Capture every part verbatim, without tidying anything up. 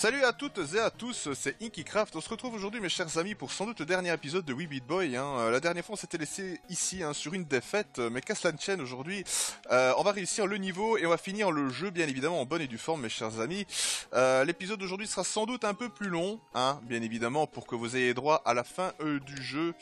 Salut à toutes et à tous, c'est InkyCraft. On se retrouve aujourd'hui, mes chers amis, pour sans doute le dernier épisode de We Beat Boy. Hein. La dernière fois, on s'était laissé ici hein, sur une défaite, mais Casselan Chen aujourd'hui, euh, on va réussir le niveau et on va finir le jeu, bien évidemment, en bonne et due forme, mes chers amis. Euh, L'épisode d'aujourd'hui sera sans doute un peu plus long, hein, bien évidemment, pour que vous ayez droit à la fin euh, du jeu,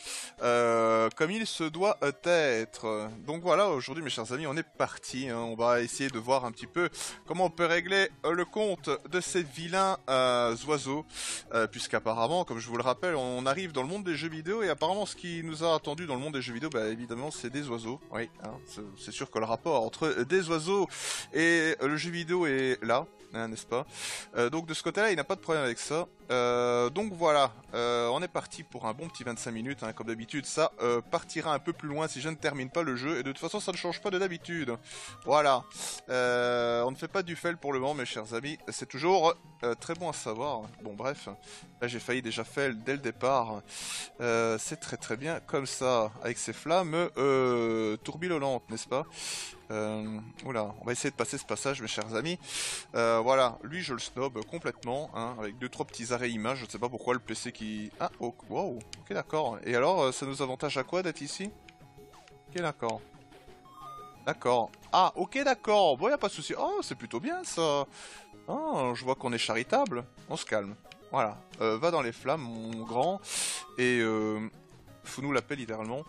euh, comme il se doit être. Donc voilà, aujourd'hui, mes chers amis, on est parti. Hein. On va essayer de voir un petit peu comment on peut régler euh, le compte de ces vilains Euh, oiseaux, euh, puisqu'apparemment, comme je vous le rappelle, on arrive dans le monde des jeux vidéo et apparemment ce qui nous a attendu dans le monde des jeux vidéo, bah évidemment c'est des oiseaux. Oui, hein, c'est sûr que le rapport entre des oiseaux et le jeu vidéo est là, n'est-ce pas? euh, Donc de ce côté-là, il n'a pas de problème avec ça. Euh, donc voilà, euh, on est parti pour un bon petit vingt-cinq minutes, hein, comme d'habitude. Ça euh, partira un peu plus loin si je ne termine pas le jeu, et de toute façon ça ne change pas de d'habitude. Voilà, euh, on ne fait pas du fail pour le moment, mes chers amis, c'est toujours euh, très bon à savoir. Bon bref, là j'ai failli déjà fail dès le départ, euh, c'est très très bien comme ça, avec ces flammes euh, tourbillonnantes, n'est-ce pas? Euh, oula, on va essayer de passer ce passage, mes chers amis. Euh, voilà, lui je le snob complètement, hein, avec deux trois petits arrêts images, je ne sais pas pourquoi le P C qui... Ah, oh, wow, ok d'accord. Et alors, ça nous avantage à quoi d'être ici? Ok d'accord. D'accord. Ah, ok d'accord, bon y'a pas de souci. Oh, c'est plutôt bien ça. Oh, je vois qu'on est charitable, on se calme. Voilà, euh, va dans les flammes, mon grand, et... Euh... fous-nous la paix, littéralement.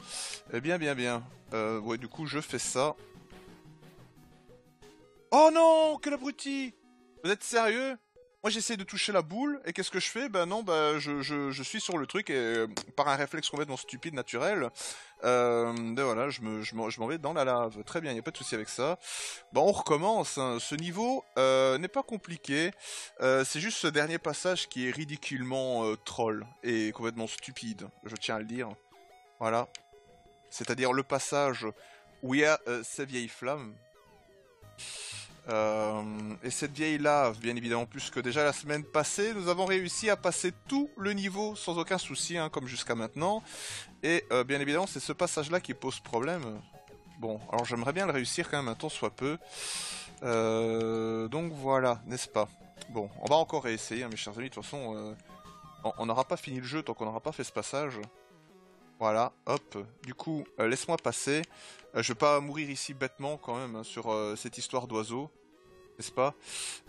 Eh bien, bien, bien. Euh, ouais, du coup, je fais ça. Oh non, quel abruti! Vous êtes sérieux? Moi j'essaie de toucher la boule, et qu'est-ce que je fais? Ben non, ben, je, je, je suis sur le truc, et euh, par un réflexe complètement stupide, naturel, euh, ben voilà, je me, je m'en vais dans la lave. Très bien, il n'y a pas de souci avec ça. Bon, on recommence, hein. Ce niveau euh, n'est pas compliqué, euh, c'est juste ce dernier passage qui est ridiculement euh, troll, et complètement stupide, je tiens à le dire. Voilà. C'est-à-dire le passage où il y a euh, ces vieilles flammes. Euh, et cette vieille lave, bien évidemment, plus que déjà la semaine passée, nous avons réussi à passer tout le niveau sans aucun souci, hein, comme jusqu'à maintenant. Et euh, bien évidemment, c'est ce passage-là qui pose problème. Bon, alors j'aimerais bien le réussir quand même un temps soit peu. Euh, donc voilà, n'est-ce pas? Bon, on va encore réessayer, hein, mes chers amis, de toute façon, euh, on n'aura pas fini le jeu tant qu'on n'aura pas fait ce passage. Voilà, hop, du coup, euh, laisse-moi passer. Euh, je vais pas mourir ici bêtement quand même, hein, sur euh, cette histoire d'oiseau, n'est-ce pas?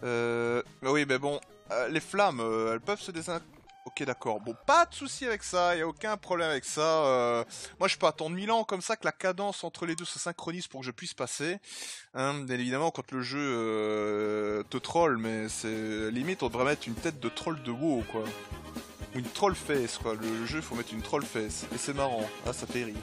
euh... bah oui, mais bon, euh, les flammes, euh, elles peuvent se désin... Ok, d'accord, bon, pas de souci avec ça, y a aucun problème avec ça. Euh... Moi, je peux attendre mille ans comme ça que la cadence entre les deux se synchronise pour que je puisse passer. Hein, bien évidemment, quand le jeu euh, te troll, mais c'est limite, on devrait mettre une tête de troll de WoW, quoi. Une troll face, quoi. Le jeu, faut mettre une troll face. Et c'est marrant. Ah, ça fait rire.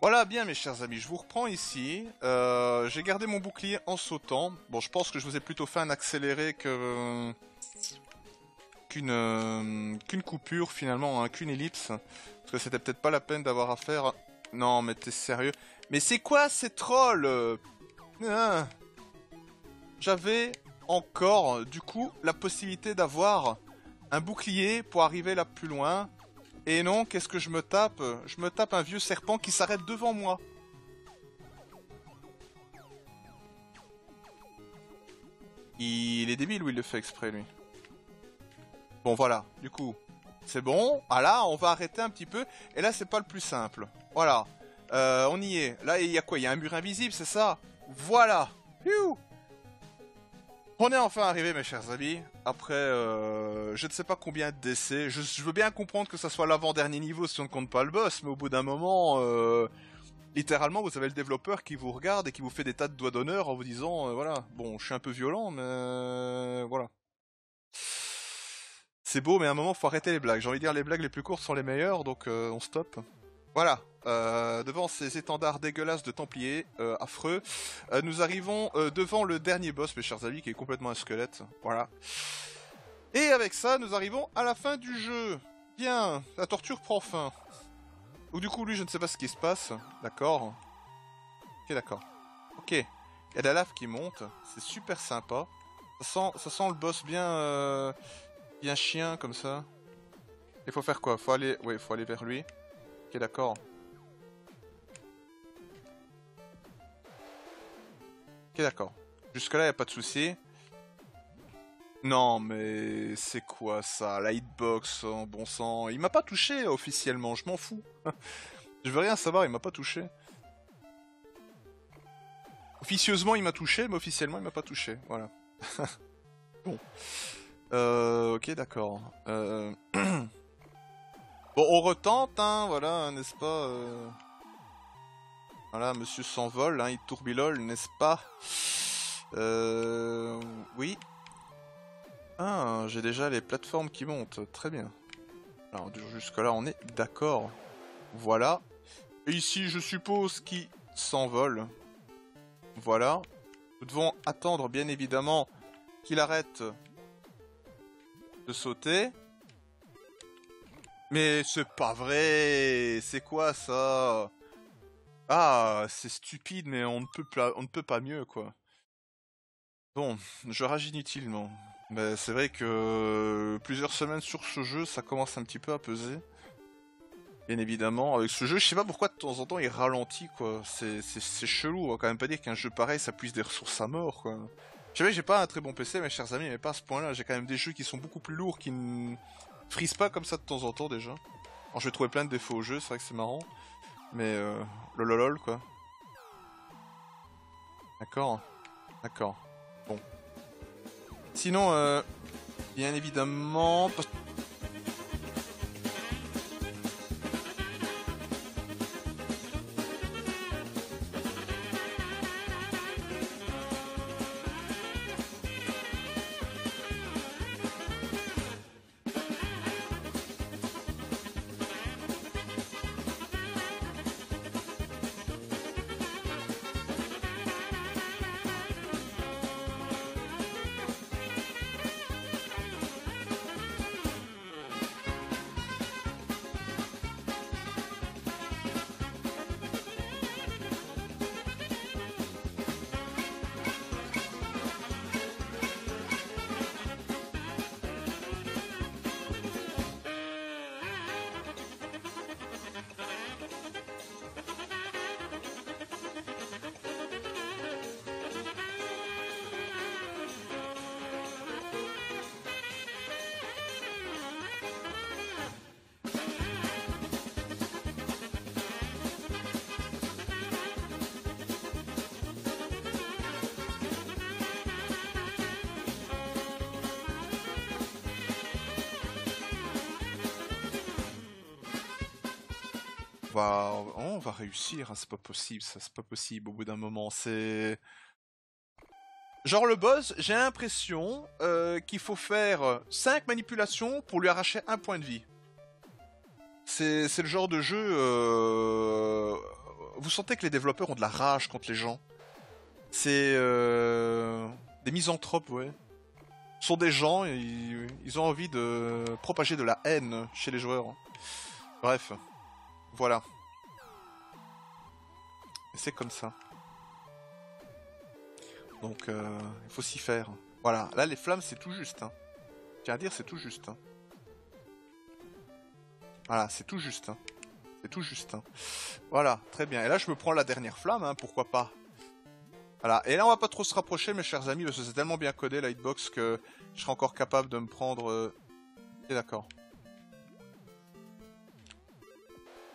Voilà, bien mes chers amis, je vous reprends ici, euh, j'ai gardé mon bouclier en sautant. Bon, je pense que je vous ai plutôt fait un accéléré que euh, qu'une euh, qu'une coupure finalement, hein, qu'une ellipse, parce que c'était peut-être pas la peine d'avoir à faire... Non mais t'es sérieux? Mais c'est quoi ces trolls? ah. J'avais encore du coup la possibilité d'avoir un bouclier pour arriver là plus loin. Et non, qu'est-ce que je me tape? Je me tape un vieux serpent qui s'arrête devant moi. Il est débile ou il le fait exprès, lui? Bon, voilà. Du coup, c'est bon. Ah là, on va arrêter un petit peu. Et là, c'est pas le plus simple. Voilà. Euh, on y est. Là, il y a quoi? Il y a un mur invisible, c'est ça? Voilà. Youh! On est enfin arrivé, mes chers amis, après euh, je ne sais pas combien d'essais. Je, je veux bien comprendre que ça soit l'avant-dernier niveau si on ne compte pas le boss, mais au bout d'un moment, euh, littéralement, vous avez le développeur qui vous regarde et qui vous fait des tas de doigts d'honneur en vous disant, euh, voilà, bon, je suis un peu violent, mais euh, voilà. C'est beau, mais à un moment, faut arrêter les blagues. J'ai envie de dire, les blagues les plus courtes sont les meilleures, donc euh, on stoppe. Voilà, euh, devant ces étendards dégueulasses de Templiers, euh, affreux, euh, nous arrivons euh, devant le dernier boss, mes chers amis, qui est complètement un squelette, voilà. Et avec ça, nous arrivons à la fin du jeu. Bien, la torture prend fin. Ou du coup, lui, je ne sais pas ce qui se passe. D'accord. Ok, d'accord. Ok, il y a de la lave qui monte, c'est super sympa. Ça sent, ça sent le boss bien, euh, bien chien, comme ça. Il faut faire quoi? Faut aller, ouais, faut aller vers lui. Ok, d'accord. Ok, d'accord. Jusque-là, il n'y a pas de souci. Non, mais c'est quoi ça? La hitbox, en bon sang. Il m'a pas touché officiellement, je m'en fous. Je veux rien savoir, il m'a pas touché. Officieusement, il m'a touché, mais officiellement, il m'a pas touché. Voilà. Bon. Euh, ok, d'accord. Euh... Bon, on retente, hein, voilà, n'est-ce pas euh... Voilà, monsieur s'envole, hein, il tourbilole, n'est-ce pas? Euh... Oui. Ah, j'ai déjà les plateformes qui montent, très bien. Alors, jusque-là, on est d'accord. Voilà. Et ici, je suppose qu'il s'envole. Voilà. Nous devons attendre, bien évidemment, qu'il arrête de sauter. Mais c'est pas vrai! C'est quoi, ça? Ah, c'est stupide, mais on ne peut, on ne peut pas mieux, quoi. Bon, je rage inutilement. Mais c'est vrai que plusieurs semaines sur ce jeu, ça commence un petit peu à peser. Bien évidemment, avec ce jeu, je sais pas pourquoi de temps en temps il ralentit, quoi. C'est chelou, on va quand même pas dire qu'un jeu pareil, ça puise des ressources à mort, quoi. Je sais pas, j'ai pas un très bon P C, mes chers amis, mais pas à ce point-là. J'ai quand même des jeux qui sont beaucoup plus lourds, qui ne frisent pas comme ça de temps en temps, déjà. Alors je vais trouver plein de défauts au jeu, c'est vrai que c'est marrant. Mais euh, lololol, quoi. D'accord, d'accord, bon. Sinon, euh, bien évidemment... On va réussir, hein, c'est pas possible, ça c'est pas possible au bout d'un moment, c'est... Genre le boss, j'ai l'impression euh, qu'il faut faire cinq manipulations pour lui arracher un point de vie. C'est le genre de jeu... Euh... Vous sentez que les développeurs ont de la rage contre les gens. C'est... Euh... Des misanthropes, ouais. Ce sont des gens, ils, ils ont envie de propager de la haine chez les joueurs. Bref... Voilà. C'est comme ça. Donc, euh, il faut s'y faire. Voilà. Là, les flammes, c'est tout juste. Hein. Je tiens à dire, c'est tout juste. Hein. Voilà, c'est tout juste. Hein. C'est tout juste. Hein. Voilà, très bien. Et là, je me prends la dernière flamme, hein, pourquoi pas. Voilà. Et là, on va pas trop se rapprocher, mes chers amis, parce que c'est tellement bien codé, la hitbox, que je serai encore capable de me prendre... Euh... Et d'accord.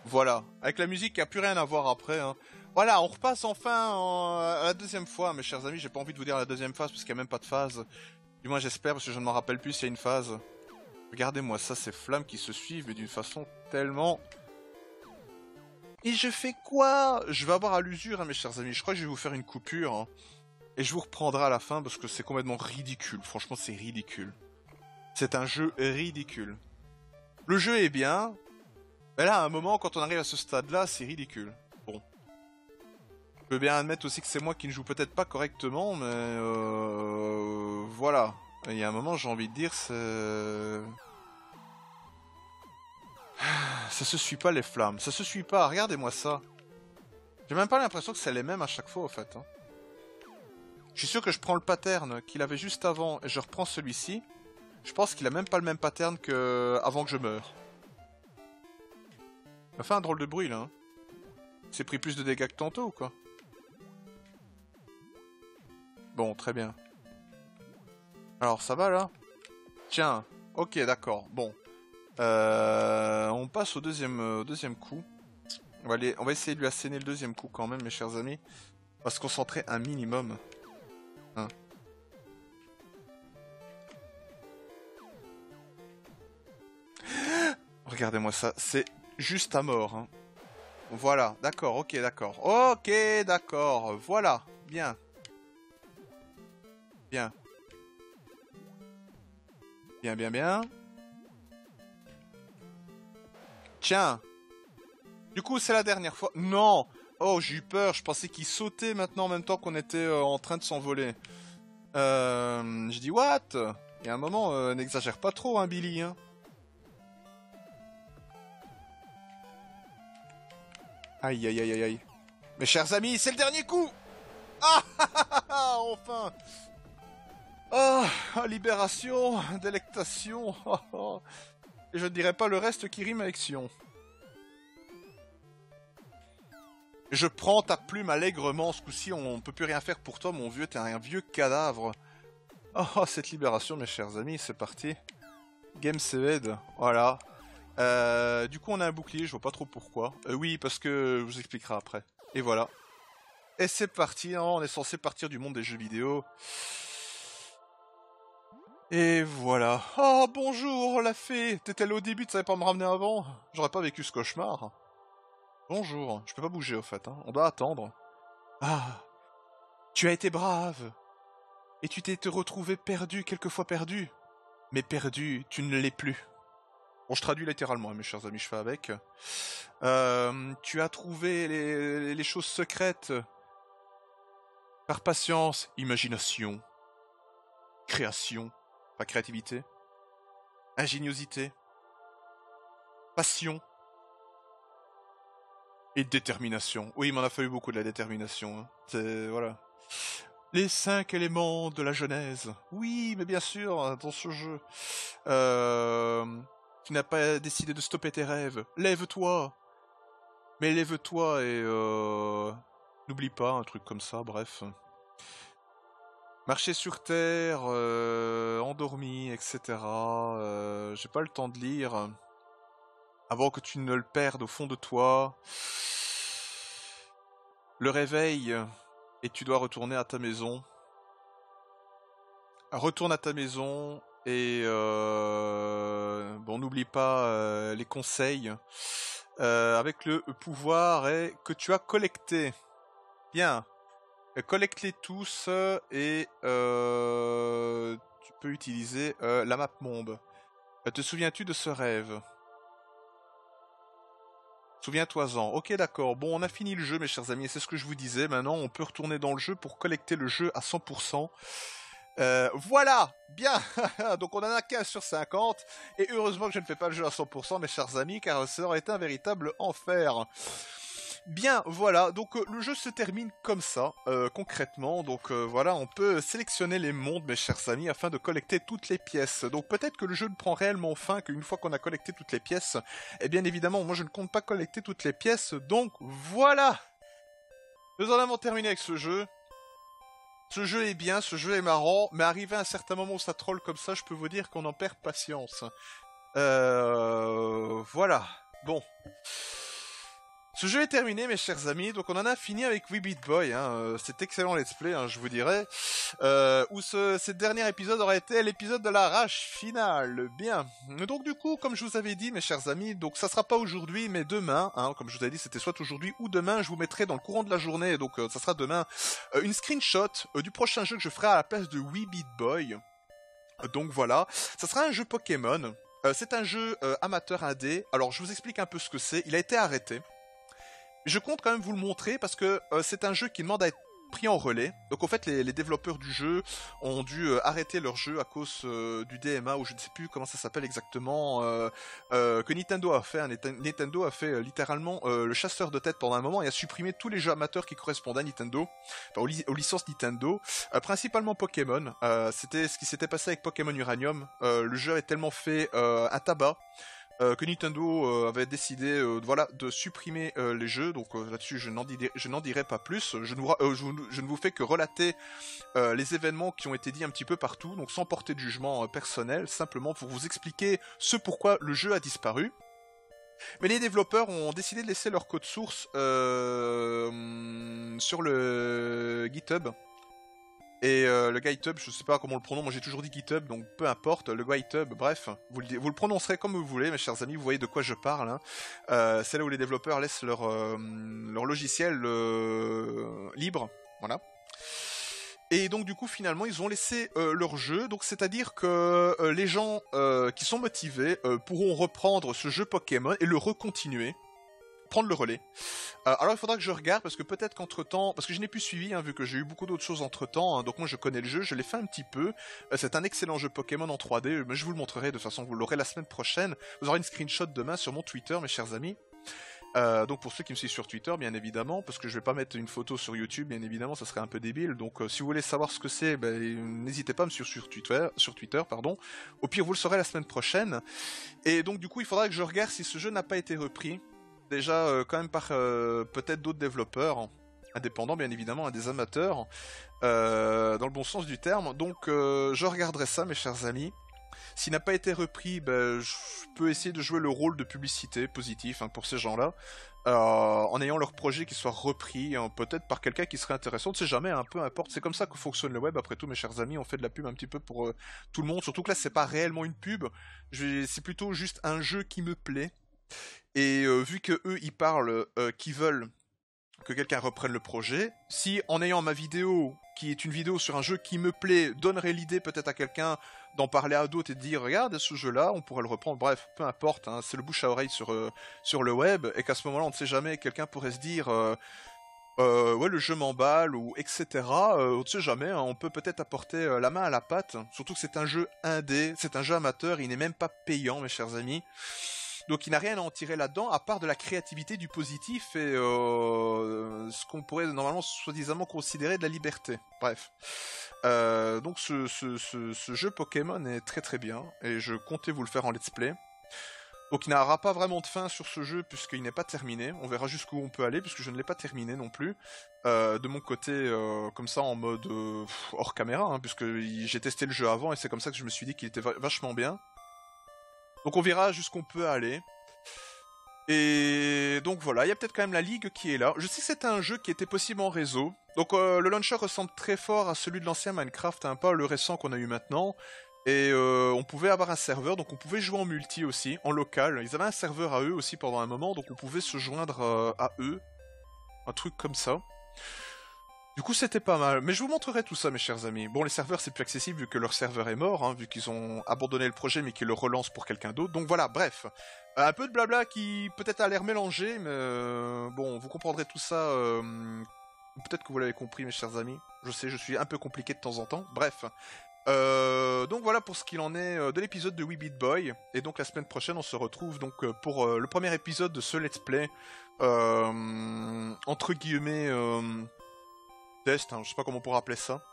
Voilà, avec la musique qui a plus rien à voir après. Hein. Voilà, on repasse enfin en... à la deuxième fois, mes chers amis. J'ai pas envie de vous dire la deuxième phase parce qu'il n'y a même pas de phase. Du moins, j'espère parce que je ne m'en rappelle plus s'il y a une phase. Regardez-moi ça, ces flammes qui se suivent, mais d'une façon tellement Et je fais quoi? Je vais avoir à l'usure, hein, mes chers amis. Je crois que je vais vous faire une coupure. Hein. Et je vous reprendrai à la fin parce que c'est complètement ridicule. Franchement, c'est ridicule. C'est un jeu ridicule. Le jeu est bien. Mais là, à un moment, quand on arrive à ce stade-là, c'est ridicule. Bon. Je veux bien admettre aussi que c'est moi qui ne joue peut-être pas correctement, mais... Euh... Voilà. Il y a un moment, j'ai envie de dire, c'est... Ça se suit pas les flammes, ça se suit pas, regardez-moi ça. J'ai même pas l'impression que c'est les mêmes à chaque fois, en fait. Hein. Je suis sûr que je prends le pattern qu'il avait juste avant et je reprends celui-ci. Je pense qu'il a même pas le même pattern que avant que je meure. Ça fait un drôle de bruit, là. Hein. C'est pris plus de dégâts que tantôt, ou quoi? Bon, très bien. Alors, ça va, là? Tiens, ok, d'accord, bon. Euh, on passe au deuxième, euh, deuxième coup. On va, aller, on va essayer de lui asséner le deuxième coup quand même, mes chers amis. On va se concentrer un minimum. Hein. Regardez-moi ça, c'est juste à mort. Hein. Voilà, d'accord, ok, d'accord. Ok, d'accord, voilà, bien. Bien. Bien, bien, bien. Tiens. Du coup, c'est la dernière fois. Non. Oh, j'ai eu peur. Je pensais qu'il sautait maintenant en même temps qu'on était euh, en train de s'envoler. Euh, j'ai dit, what? Il y a un moment, euh, n'exagère pas trop, hein, Billy. Hein. Aïe, aïe, aïe, aïe, aïe. Mes chers amis, c'est le dernier coup. Ah, enfin. Oh, libération, délectation. Et je ne dirai pas le reste qui rime avec Sion. Je prends ta plume allègrement. Ce coup-ci, on ne peut plus rien faire pour toi, mon vieux. T'es un vieux cadavre. Oh, cette libération, mes chers amis. C'est parti. Game Seved. Voilà. Euh, du coup, on a un bouclier. Je vois pas trop pourquoi. Euh, oui, parce que je vous expliquerai après. Et voilà. Et c'est parti. Hein, on est censé partir du monde des jeux vidéo. Et voilà. Oh, bonjour, la fée. T'étais là au début, tu savais pas me ramener avant. J'aurais pas vécu ce cauchemar. Bonjour. Je peux pas bouger, au fait. Hein. On doit attendre. Ah. Tu as été brave. Et tu t'es retrouvé perdu, quelquefois perdu. Mais perdu, tu ne l'es plus. Bon, je traduis littéralement, hein, mes chers amis, je fais avec. Euh, tu as trouvé les, les choses secrètes. Par patience, imagination, création. Pas créativité, ingéniosité, passion et détermination. Oui, il m'en a fallu beaucoup de la détermination. Hein. C'est, voilà. Les cinq éléments de la Genèse. Oui, mais bien sûr, dans ce jeu. Euh, tu n'as pas décidé de stopper tes rêves. Lève-toi. Mais lève-toi et euh, n'oublie pas un truc comme ça, bref. Marcher sur terre, euh, endormi, et cetera. Euh, J'ai pas le temps de lire. Avant que tu ne le perdes au fond de toi. Le réveil, et tu dois retourner à ta maison. Retourne à ta maison, et euh, bon, n'oublie pas euh, les conseils. Euh, avec le pouvoir et, que tu as collecté. Bien. Collecte-les tous et euh, tu peux utiliser euh, la map monde. Te souviens-tu de ce rêve? Souviens-toi-en. Ok, d'accord. Bon, on a fini le jeu, mes chers amis. C'est ce que je vous disais. Maintenant, on peut retourner dans le jeu pour collecter le jeu à cent pour cent. Euh, voilà. Bien. Donc, on en a quinze sur cinquante. Et heureusement que je ne fais pas le jeu à cent pour cent, mes chers amis, car ça aurait été un véritable enfer. Bien, voilà, donc euh, le jeu se termine comme ça, euh, concrètement, donc euh, voilà, on peut sélectionner les mondes, mes chers amis, afin de collecter toutes les pièces. Donc peut-être que le jeu ne prend réellement fin qu'une fois qu'on a collecté toutes les pièces, et bien évidemment, moi je ne compte pas collecter toutes les pièces, donc voilà. Nous en avons terminé avec ce jeu. Ce jeu est bien, ce jeu est marrant, mais arrivé à un certain moment où ça troll comme ça, je peux vous dire qu'on en perd patience. Euh... Voilà, bon... Ce jeu est terminé, mes chers amis, donc on en a fini avec We Beat Boy, hein, euh, cet excellent let's play, hein, je vous dirais, euh, où ce, ce dernier épisode aurait été l'épisode de l'arrache finale, bien. Donc du coup, comme je vous avais dit, mes chers amis, donc ça sera pas aujourd'hui, mais demain, hein, comme je vous avais dit, c'était soit aujourd'hui ou demain, je vous mettrai dans le courant de la journée, donc euh, ça sera demain, euh, une screenshot euh, du prochain jeu que je ferai à la place de We Beat Boy, euh, donc voilà, ça sera un jeu Pokémon. Euh, c'est un jeu euh, amateur indé. Alors je vous explique un peu ce que c'est. Il a été arrêté. Je compte quand même vous le montrer parce que euh, c'est un jeu qui demande à être pris en relais. Donc en fait les, les développeurs du jeu ont dû euh, arrêter leur jeu à cause euh, du D M A ou je ne sais plus comment ça s'appelle exactement euh, euh, que Nintendo a fait. Hein. Nintendo a fait euh, littéralement euh, le chasseur de tête pendant un moment et a supprimé tous les jeux amateurs qui correspondaient à Nintendo, enfin, aux, li aux licences Nintendo, euh, principalement Pokémon. Euh, C'était ce qui s'était passé avec Pokémon Uranium. Euh, le jeu avait tellement fait euh, un tabac. Euh, que Nintendo euh, avait décidé euh, voilà, de supprimer euh, les jeux, donc euh, là-dessus je n'en dirai, dirai pas plus, je ne, vous, euh, je, je ne vous fais que relater euh, les événements qui ont été dits un petit peu partout, donc sans porter de jugement euh, personnel, simplement pour vous expliquer ce pourquoi le jeu a disparu. Mais les développeurs ont décidé de laisser leur code source euh, sur le GitHub. Et euh, le GitHub, je sais pas comment on le prononce, moi j'ai toujours dit GitHub, donc peu importe, le GitHub, bref, vous le, vous le prononcerez comme vous voulez, mes chers amis, vous voyez de quoi je parle, hein. euh, c'est là où les développeurs laissent leur, euh, leur logiciel euh, libre, voilà. Et donc du coup finalement ils ont laissé euh, leur jeu, donc c'est-à-dire que euh, les gens euh, qui sont motivés euh, pourront reprendre ce jeu Pokémon et le recontinuer. Prendre le relais. Euh, alors il faudra que je regarde parce que peut-être qu'entre temps, parce que je n'ai plus suivi hein, vu que j'ai eu beaucoup d'autres choses entre temps, hein, donc moi je connais le jeu, je l'ai fait un petit peu, euh, c'est un excellent jeu Pokémon en trois D, mais je vous le montrerai de toute façon, vous l'aurez la semaine prochaine, vous aurez une screenshot demain sur mon Twitter mes chers amis, euh, donc pour ceux qui me suivent sur Twitter bien évidemment, parce que je vais pas mettre une photo sur YouTube bien évidemment, ça serait un peu débile, donc euh, si vous voulez savoir ce que c'est, ben, n'hésitez pas à me suivre sur Twitter, sur Twitter pardon. Au pire vous le saurez la semaine prochaine, et donc du coup il faudra que je regarde si ce jeu n'a pas été repris, déjà euh, quand même par euh, peut-être d'autres développeurs, hein, indépendants bien évidemment, hein, des amateurs, euh, dans le bon sens du terme, donc euh, je regarderai ça mes chers amis, s'il n'a pas été repris, ben, je peux essayer de jouer le rôle de publicité positif hein, pour ces gens-là, euh, en ayant leur projet qui soit repris, hein, peut-être par quelqu'un qui serait intéressant, on ne sait jamais, hein, peu importe, c'est comme ça que fonctionne le web, après tout mes chers amis, on fait de la pub un petit peu pour euh, tout le monde, surtout que là c'est pas réellement une pub, c'est plutôt juste un jeu qui me plaît. Et euh, vu que eux ils parlent euh, qu'ils veulent que quelqu'un reprenne le projet, si en ayant ma vidéo, qui est une vidéo sur un jeu qui me plaît, donnerait l'idée peut-être à quelqu'un d'en parler à d'autres et de dire regarde ce jeu là, on pourrait le reprendre, bref, peu importe, hein, c'est le bouche à oreille sur, euh, sur le web, et qu'à ce moment là on ne sait jamais, quelqu'un pourrait se dire euh, euh, ouais le jeu m'emballe, ou et cetera, euh, on ne sait jamais, hein, on peut peut-être apporter euh, la main à la pâte, surtout que c'est un jeu indé, c'est un jeu amateur, il n'est même pas payant mes chers amis. Donc il n'a rien à en tirer là-dedans, à part de la créativité, du positif et euh, ce qu'on pourrait normalement soi-disant considérer de la liberté. Bref. Euh, donc ce, ce, ce, ce jeu Pokémon est très très bien, et je comptais vous le faire en let's play. Donc il n'aura pas vraiment de fin sur ce jeu, puisqu'il n'est pas terminé. On verra jusqu'où on peut aller, puisque je ne l'ai pas terminé non plus. Euh, de mon côté, euh, comme ça, en mode euh, hors caméra, hein, puisque j'ai testé le jeu avant, et c'est comme ça que je me suis dit qu'il était vachement bien. Donc on verra jusqu'où on peut aller. Et donc voilà, il y a peut-être quand même la ligue qui est là. Je sais que c'était un jeu qui était possible en réseau. Donc euh, le launcher ressemble très fort à celui de l'ancien Minecraft, hein, pas le récent qu'on a eu maintenant. Et euh, on pouvait avoir un serveur, donc on pouvait jouer en multi aussi, en local. Ils avaient un serveur à eux aussi pendant un moment, donc on pouvait se joindre euh, à eux. Un truc comme ça. Du coup c'était pas mal, mais je vous montrerai tout ça mes chers amis. Bon les serveurs c'est plus accessible vu que leur serveur est mort, hein, vu qu'ils ont abandonné le projet mais qu'ils le relancent pour quelqu'un d'autre, donc voilà, bref. Un peu de blabla qui peut-être a l'air mélangé, mais euh, bon vous comprendrez tout ça, euh, peut-être que vous l'avez compris mes chers amis, je sais je suis un peu compliqué de temps en temps, bref. Euh, donc voilà pour ce qu'il en est de l'épisode de We Beat Boy, et donc la semaine prochaine on se retrouve donc pour euh, le premier épisode de ce let's play, euh, entre guillemets... Euh, test, hein, je sais pas comment on pourrait appeler ça.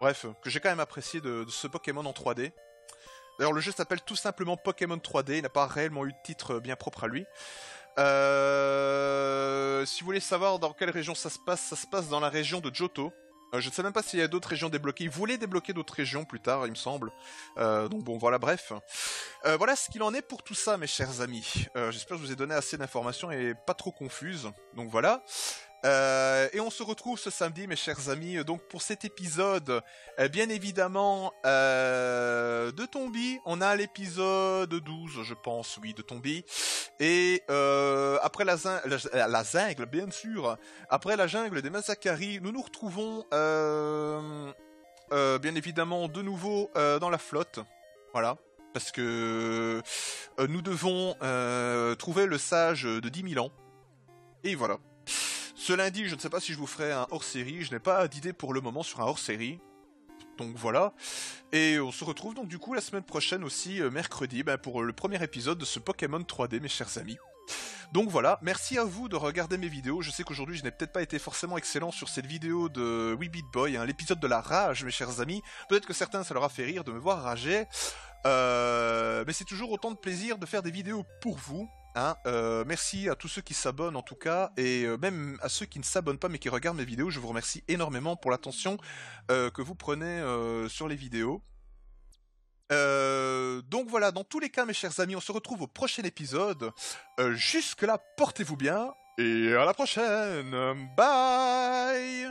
Bref, que j'ai quand même apprécié de, de ce Pokémon en trois D. D'ailleurs, le jeu s'appelle tout simplement Pokémon trois D, il n'a pas réellement eu de titre bien propre à lui. Euh... Si vous voulez savoir dans quelle région ça se passe, ça se passe dans la région de Johto. Euh, je ne sais même pas s'il y a d'autres régions débloquées. Ils voulaient débloquer d'autres régions plus tard, il me semble. Euh, donc bon, voilà, bref. Euh, voilà ce qu'il en est pour tout ça, mes chers amis. Euh, J'espère que je vous ai donné assez d'informations et pas trop confuses. Donc voilà. Euh, et on se retrouve ce samedi, mes chers amis, donc pour cet épisode, euh, bien évidemment, euh, de Tombi. On a l'épisode douze, je pense, oui, de Tombi. Et euh, après la, zin la, la zingle, bien sûr, après la jungle des Mazakari, nous nous retrouvons, euh, euh, bien évidemment, de nouveau euh, dans la flotte. Voilà. Parce que euh, nous devons euh, trouver le sage de dix mille ans. Et voilà. Ce lundi, je ne sais pas si je vous ferai un hors-série, je n'ai pas d'idée pour le moment sur un hors-série, donc voilà. Et on se retrouve donc du coup la semaine prochaine aussi, euh, mercredi, ben, pour le premier épisode de ce Pokémon trois D, mes chers amis. Donc voilà, merci à vous de regarder mes vidéos, je sais qu'aujourd'hui je n'ai peut-être pas été forcément excellent sur cette vidéo de We Beat Boy, hein, l'épisode de la rage, mes chers amis. Peut-être que certains ça leur a fait rire de me voir rager, euh, mais c'est toujours autant de plaisir de faire des vidéos pour vous. Hein, euh, merci à tous ceux qui s'abonnent en tout cas, et euh, même à ceux qui ne s'abonnent pas mais qui regardent mes vidéos, je vous remercie énormément pour l'attention euh, que vous prenez euh, sur les vidéos. Euh, donc voilà, dans tous les cas mes chers amis, on se retrouve au prochain épisode. Euh, jusque là, portez-vous bien, et à la prochaine. Bye.